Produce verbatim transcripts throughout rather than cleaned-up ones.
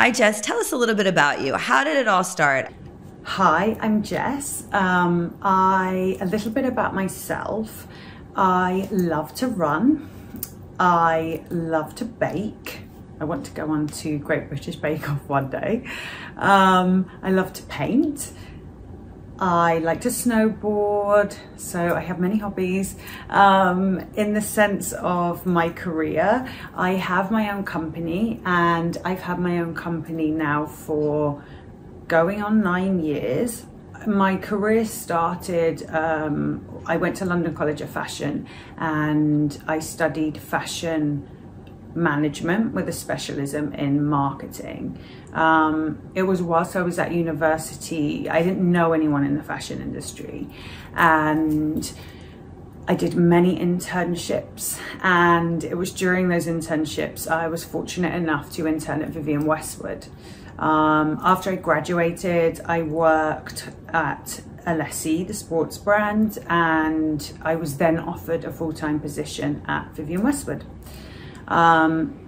Hi, Jess. Tell us a little bit about you. How did it all start? Hi, I'm Jess. Um, I, a little bit about myself. I love to run. I love to bake. I want to go on to Great British Bake Off one day. Um, I love to paint. I like to snowboard, so I have many hobbies. Um, in the sense of my career, I have my own company, and I've had my own company now for going on nine years. My career started, um, I went to London College of Fashion and I studied fashion management with a specialism in marketing. Um, it was whilst I was at university, I didn't know anyone in the fashion industry, and I did many internships, and it was during those internships I was fortunate enough to intern at Vivienne Westwood. Um, after I graduated, I worked at Alessi, the sports brand, and I was then offered a full-time position at Vivienne Westwood. Um,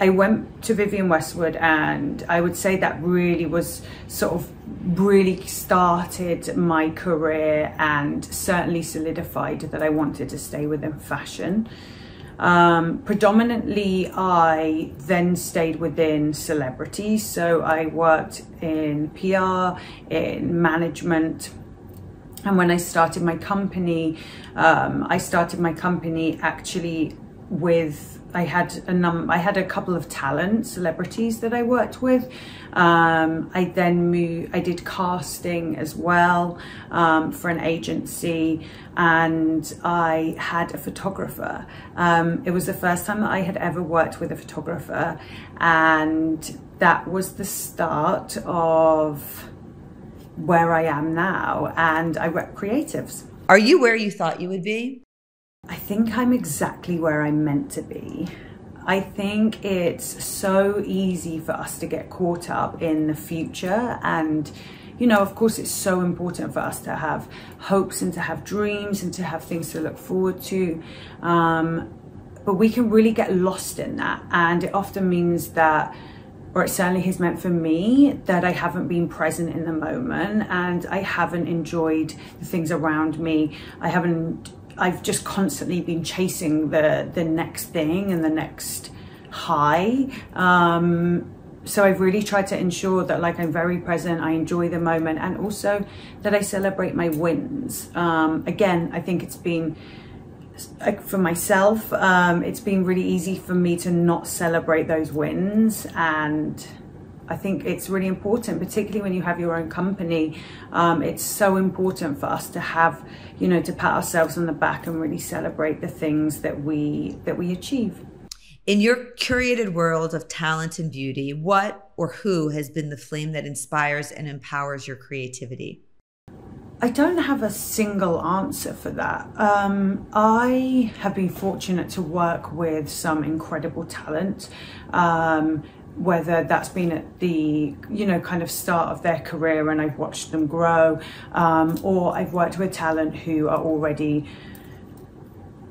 I went to Vivienne Westwood, and I would say that really was sort of really started my career and certainly solidified that I wanted to stay within fashion. Um, predominantly, I then stayed within celebrities. So I worked in P R, in management. And when I started my company, um, I started my company actually with I had a num I had a couple of talent celebrities that I worked with. Um, I then moved. I did casting as well um, for an agency, and I had a photographer. Um, it was the first time that I had ever worked with a photographer, and that was the start of where I am now. And I rep creatives. Are you where you thought you would be? I think I'm exactly where I'm meant to be. I think it's so easy for us to get caught up in the future, and you know, of course it's so important for us to have hopes and to have dreams and to have things to look forward to, um, but we can really get lost in that, and it often means that, or it certainly has meant for me, that I haven't been present in the moment, and I haven't enjoyed the things around me. I haven't I've just constantly been chasing the the next thing and the next high. Um, so I've really tried to ensure that, like, I'm very present, I enjoy the moment, and also that I celebrate my wins. Um, again, I think it's been, like, for myself, um, it's been really easy for me to not celebrate those wins, and I think it's really important, particularly when you have your own company. Um, it's so important for us to have, you know, to pat ourselves on the back and really celebrate the things that we that we achieve. In your curated world of talent and beauty, what or who has been the flame that inspires and empowers your creativity? I don't have a single answer for that. Um, I have been fortunate to work with some incredible talent. Um, whether that's been at the, you know, kind of start of their career and I've watched them grow, um, or I've worked with talent who are already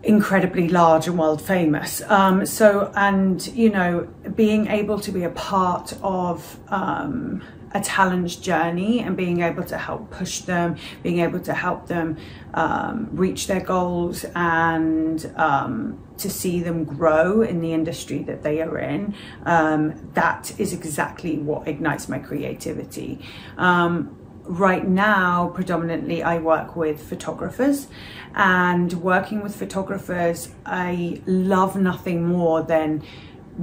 incredibly large and world famous. Um, so, and, you know, being able to be a part of um, a talent's journey and being able to help push them, being able to help them um, reach their goals, and um, to see them grow in the industry that they are in, um, that is exactly what ignites my creativity. Um, right now, predominantly, I work with photographers, and working with photographers, I love nothing more than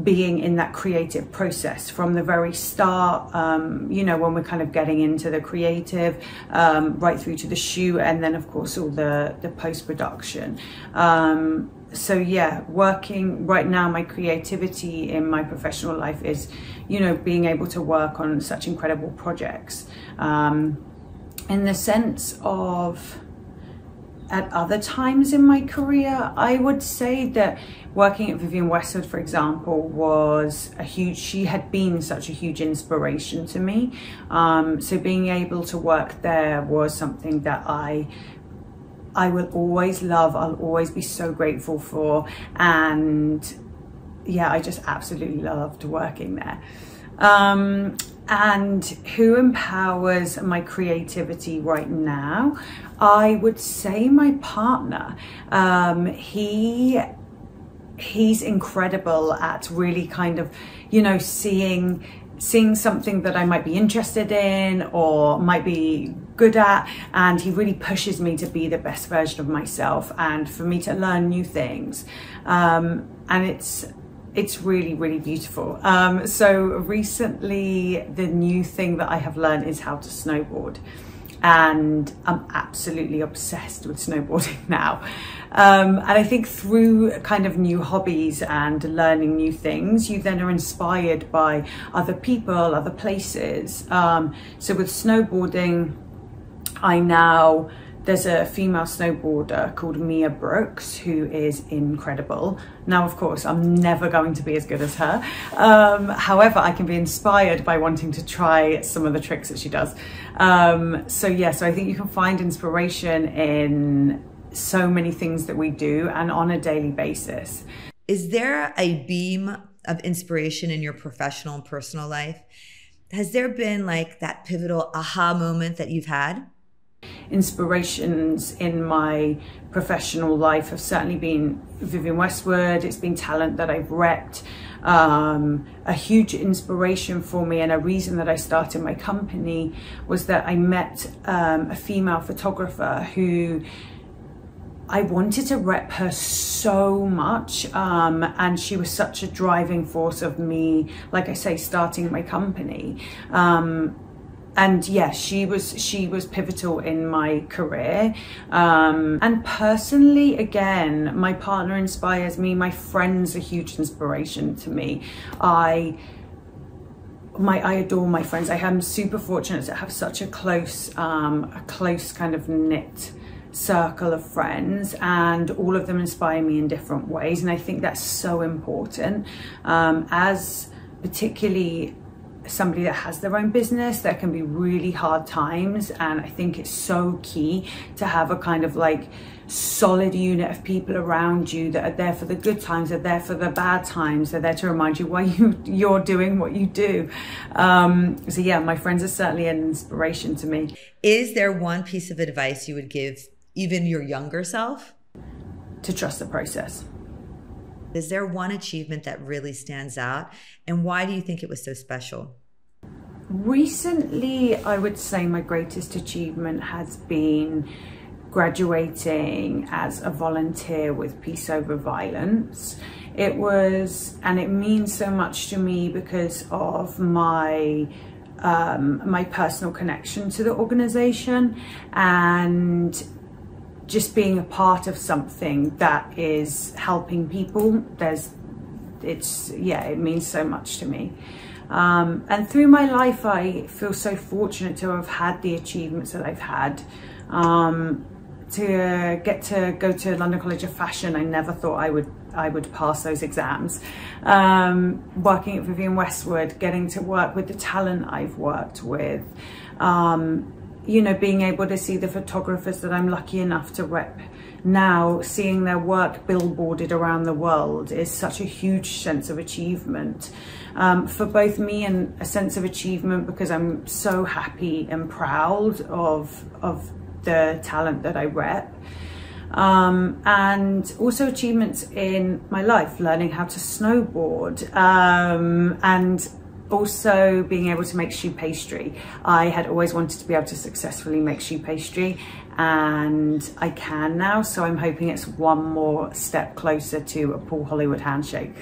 being in that creative process from the very start, um, you know, when we're kind of getting into the creative, um, right through to the shoot, and then of course all the, the post-production. Um, so yeah, working right now, my creativity in my professional life is, you know, being able to work on such incredible projects. Um, in the sense of, at other times in my career, I would say that working at Vivienne Westwood, for example, was a huge, she had been such a huge inspiration to me. Um, so being able to work there was something that I, I will always love, I'll always be so grateful for. And yeah, I just absolutely loved working there. um, and who empowers my creativity right now? I would say my partner. Um, he he's incredible at really kind of, you know, seeing seeing something that I might be interested in or might be good at, and he really pushes me to be the best version of myself and for me to learn new things, um, and it's it's really, really beautiful. Um, so recently the new thing that I have learned is how to snowboard, and I'm absolutely obsessed with snowboarding now. Um, and I think through kind of new hobbies and learning new things, you then are inspired by other people, other places. Um, so with snowboarding, I now, there's a female snowboarder called Mia Brooks who is incredible. Now, of course, I'm never going to be as good as her. Um, however, I can be inspired by wanting to try some of the tricks that she does. Um, so yeah, so I think you can find inspiration in so many things that we do and on a daily basis. Is there a beam of inspiration in your professional and personal life? Has there been like that pivotal aha moment that you've had? Inspirations in my professional life have certainly been Vivienne Westwood. It's been talent that I've repped. Um, a huge inspiration for me and a reason that I started my company was that I met um, a female photographer who I wanted to rep her so much, um, and she was such a driving force of me, like I say, starting my company. Um, And yes, she was she was pivotal in my career. Um, and personally, again, my partner inspires me. My friends are huge inspiration to me. I my I adore my friends. I am super fortunate to have such a close um, a close kind of knit circle of friends, and all of them inspire me in different ways. And I think that's so important, um, as particularly somebody that has their own business. There can be really hard times, and I think it's so key to have a kind of like solid unit of people around you that are there for the good times, are there for the bad times, they're there to remind you why you you're doing what you do. Um so yeah, my friends are certainly an inspiration to me. Is there one piece of advice you would give even your younger self? To trust the process. Is there one achievement that really stands out, and why do you think it was so special? Recently, I would say my greatest achievement has been graduating as a volunteer with Peace Over Violence. It was, and it means so much to me because of my um, my personal connection to the organization, and just being a part of something that is helping people. There's, it's, yeah, it means so much to me. Um, and through my life, I feel so fortunate to have had the achievements that I've had. Um, to get to go to London College of Fashion, I never thought I would I would pass those exams. Um, working at Vivienne Westwood, getting to work with the talent I've worked with, um, you know, being able to see the photographers that I'm lucky enough to rep now, seeing their work billboarded around the world is such a huge sense of achievement, um, for both me, and a sense of achievement because I'm so happy and proud of, of the talent that I rep. Um, and also achievements in my life, learning how to snowboard, um, and also being able to make shoe pastry. I had always wanted to be able to successfully make shoe pastry, and I can now, so I'm hoping it's one more step closer to a Paul Hollywood handshake.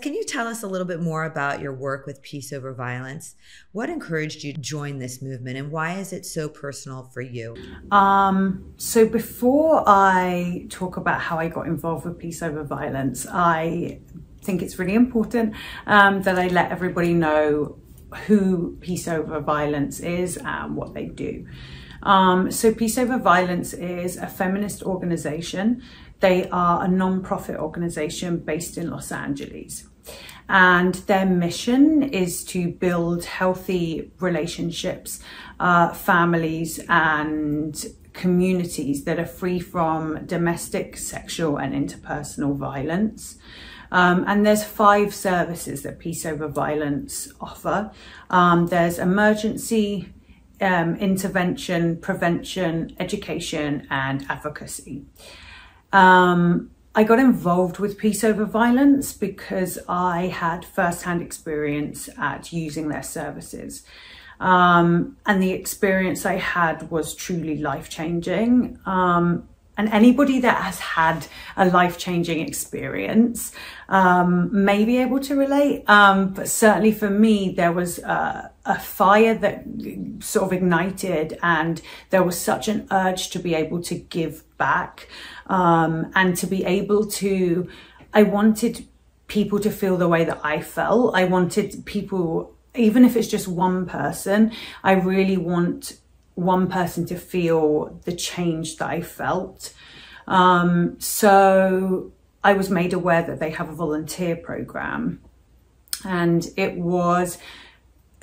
Can you tell us a little bit more about your work with Peace Over Violence? What encouraged you to join this movement, and why is it so personal for you? Um, so before I talk about how I got involved with Peace Over Violence, I I think it's really important um, that I let everybody know who Peace Over Violence is and what they do. Um, so Peace Over Violence is a feminist organization. They are a non-profit organization based in Los Angeles, and their mission is to build healthy relationships, uh, families and communities that are free from domestic, sexual and interpersonal violence. Um, and there's five services that Peace Over Violence offer. Um, there's emergency, um, intervention, prevention, education, and advocacy. Um, I got involved with Peace Over Violence because I had first-hand experience at using their services. Um, and the experience I had was truly life-changing. Um, and anybody that has had a life-changing experience um, may be able to relate. Um, but certainly for me, there was a, a fire that sort of ignited, and there was such an urge to be able to give back, um, and to be able to, I wanted people to feel the way that I felt. I wanted people, even if it's just one person, I really want one person to feel the change that I felt. Um, so I was made aware that they have a volunteer program, and it was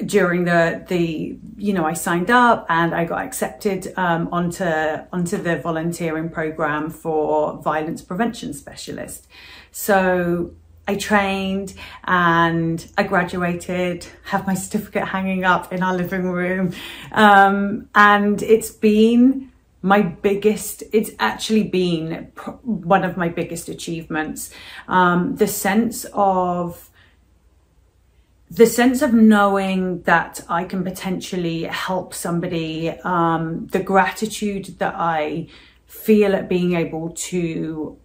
during the, the you know, I signed up and I got accepted um, onto, onto the volunteering program for violence prevention specialist. So I trained and I graduated, have my certificate hanging up in our living room. Um, and it's been my biggest, it's actually been one of my biggest achievements. Um, the sense of, the sense of knowing that I can potentially help somebody, um, the gratitude that I feel at being able to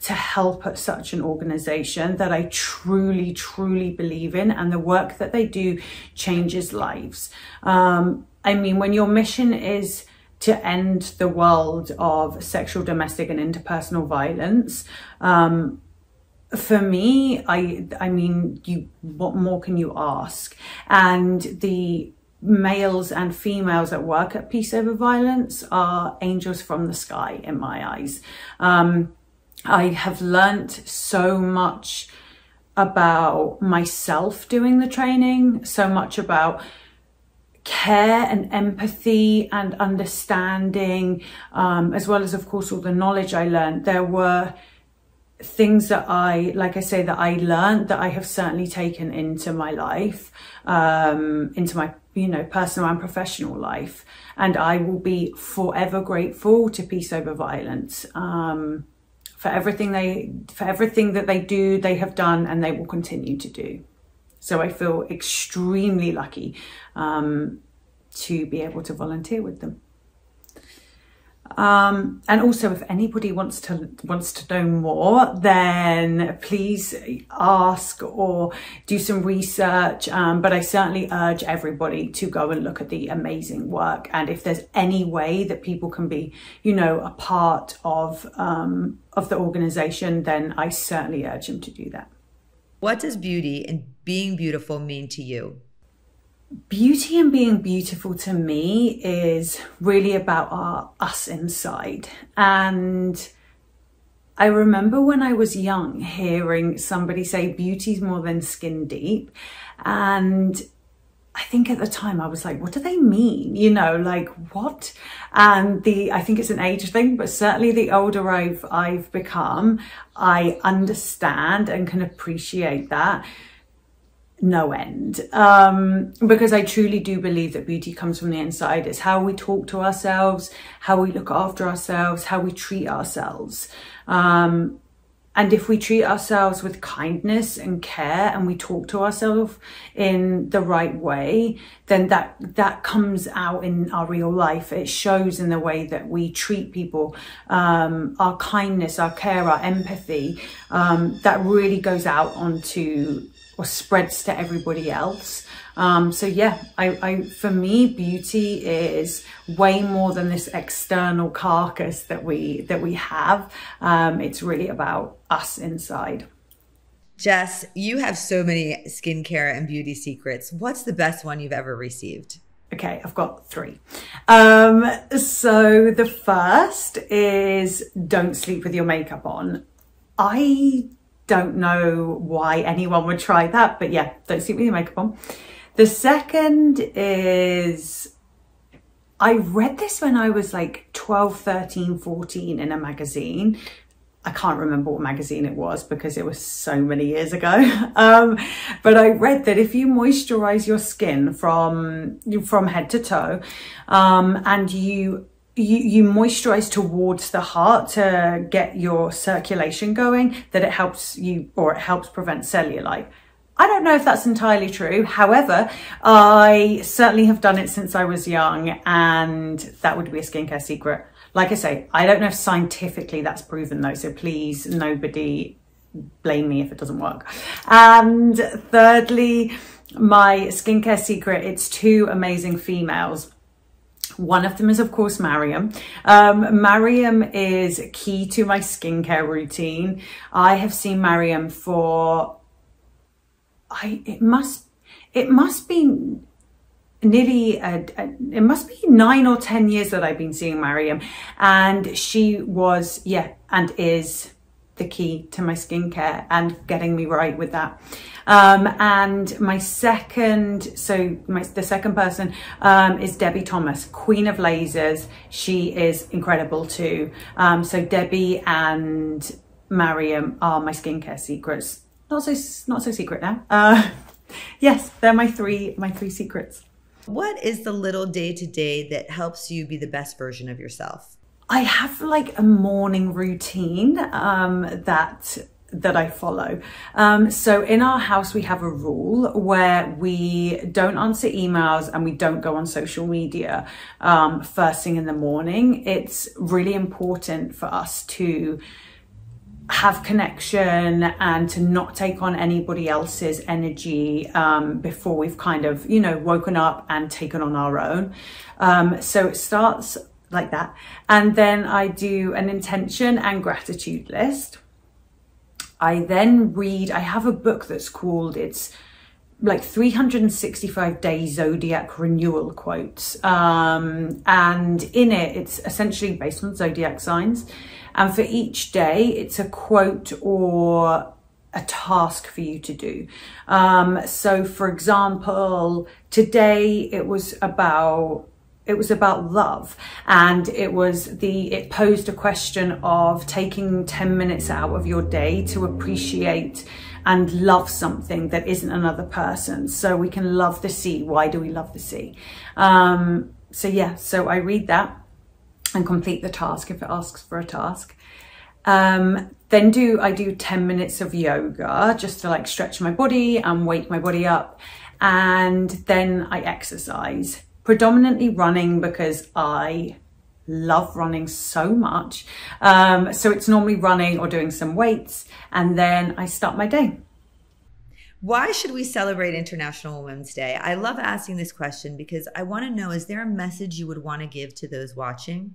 to help at such an organization that I truly, truly believe in, and the work that they do changes lives. Um, I mean, when your mission is to end the world of sexual, domestic and interpersonal violence, um, for me, I, I mean, you, what more can you ask? And the males and females that work at Peace Over Violence are angels from the sky in my eyes. Um, I have learnt so much about myself doing the training, so much about care and empathy and understanding, um, as well as, of course, all the knowledge I learned. There were things that I, like I say, that I learned that I have certainly taken into my life, um, into my, you know, personal and professional life. And I will be forever grateful to Peace Over Violence. Um, For everything they, for everything that they do, they have done, and they will continue to do. So I feel extremely lucky um, to be able to volunteer with them. Um, and also, if anybody wants to wants to know more, then please ask or do some research. Um, but I certainly urge everybody to go and look at the amazing work. And if there's any way that people can be, you know, a part of um, of the organization, then I certainly urge them to do that. What does beauty and being beautiful mean to you? Beauty and being beautiful to me is really about our, us inside. And I remember when I was young hearing somebody say beauty's more than skin deep. And I think at the time I was like, what do they mean? You know, like what? And the, I think it's an age thing, but certainly the older I've, I've become, I understand and can appreciate that. No end, um, because I truly do believe that beauty comes from the inside. It's how we talk to ourselves, how we look after ourselves, how we treat ourselves. Um, and if we treat ourselves with kindness and care, and we talk to ourselves in the right way, then that, that comes out in our real life. It shows in the way that we treat people, um, our kindness, our care, our empathy, um, that really goes out onto or spreads to everybody else. Um, so yeah, I, I, for me, beauty is way more than this external carcass that we, that we have. Um, it's really about us inside. Jess, you have so many skincare and beauty secrets. What's the best one you've ever received? Okay, I've got three. Um, so the first is don't sleep with your makeup on. I don't know why anyone would try that, but yeah, don't sleep with your makeup on. The second is, I read this when I was like twelve, thirteen, fourteen in a magazine. I can't remember what magazine it was because it was so many years ago. Um, but I read that if you moisturize your skin from from head to toe, um, and you you you moisturize towards the heart to get your circulation going, that it helps you, or it helps prevent cellulite. I don't know if that's entirely true. However, I certainly have done it since I was young, and that would be a skincare secret. Like I say, I don't know if scientifically that's proven though, so please, nobody blame me if it doesn't work. And thirdly, my skincare secret, it's two amazing females. One of them is, of course, Mariam. Um, Mariam is key to my skincare routine. I have seen Mariam for, I it must, it must be nearly, a, a, it must be nine or ten years that I've been seeing Mariam, and she was, yeah, and is the key to my skincare and getting me right with that. Um, and my second, so my, the second person um, is Debbie Thomas, Queen of Lasers. She is incredible too. Um, so Debbie and Mariam are my skincare secrets. Not so, not so secret now. Uh, yes, they're my three, my three secrets. What is the little day-to-day that helps you be the best version of yourself? I have like a morning routine um, that that I follow. Um, so in our house, we have a rule where we don't answer emails and we don't go on social media um, first thing in the morning. It's really important for us to have connection and to not take on anybody else's energy um, before we've kind of, you know, woken up and taken on our own. Um, so it starts like that. And then I do an intention and gratitude list. I then read, I have a book that's called, it's like three hundred sixty-five day Zodiac renewal quotes. Um, and in it, it's essentially based on Zodiac signs. And for each day, it's a quote or a task for you to do. Um, so for example, today it was about, it was about love, and it was the, it posed a question of taking ten minutes out of your day to appreciate and love something that isn't another person. So we can love the sea. Why do we love the sea? Um, so yeah, so I read that and complete the task if it asks for a task. Um, then do I do ten minutes of yoga just to like stretch my body and wake my body up. And then I exercise, predominantly running because I love running so much. Um, so it's normally running or doing some weights, and then I start my day. Why should we celebrate International Women's Day? I love asking this question because I want to know, is there a message you would want to give to those watching?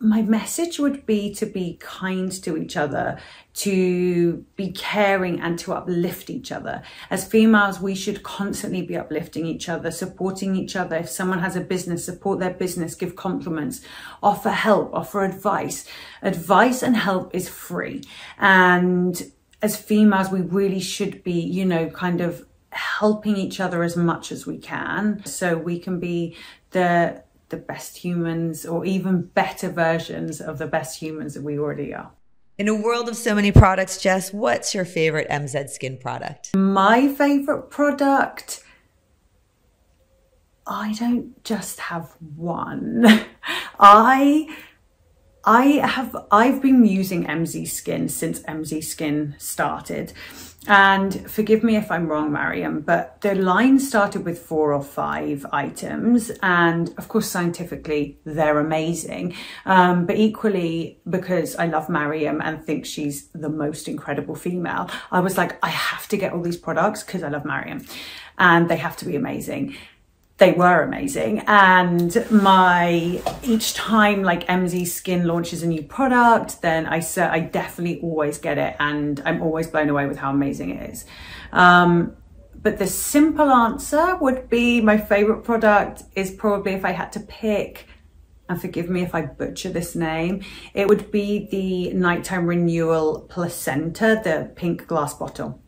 My message would be to be kind to each other, to be caring, and to uplift each other. As females, we should constantly be uplifting each other, supporting each other. If someone has a business, support their business, give compliments, offer help, offer advice. Advice and help is free. And as females, we really should be, you know, kind of helping each other as much as we can, so we can be the the best humans, or even better versions of the best humans that we already are. In a world of so many products, Jess, what's your favorite M Z Skin product? My favorite product? I don't just have one. I... I have, I've been using M Z Skin since M Z Skin started. And forgive me if I'm wrong, Mariam, but the line started with four or five items. And of course, scientifically, they're amazing. Um, but equally, because I love Mariam and think she's the most incredible female, I was like, I have to get all these products because I love Mariam and they have to be amazing. They were amazing. And my, each time like M Z Skin launches a new product, then I, I definitely always get it. And I'm always blown away with how amazing it is. Um, but the simple answer would be my favorite product is probably, if I had to pick, and forgive me if I butcher this name, it would be the Nighttime Renewal Placenta, the pink glass bottle.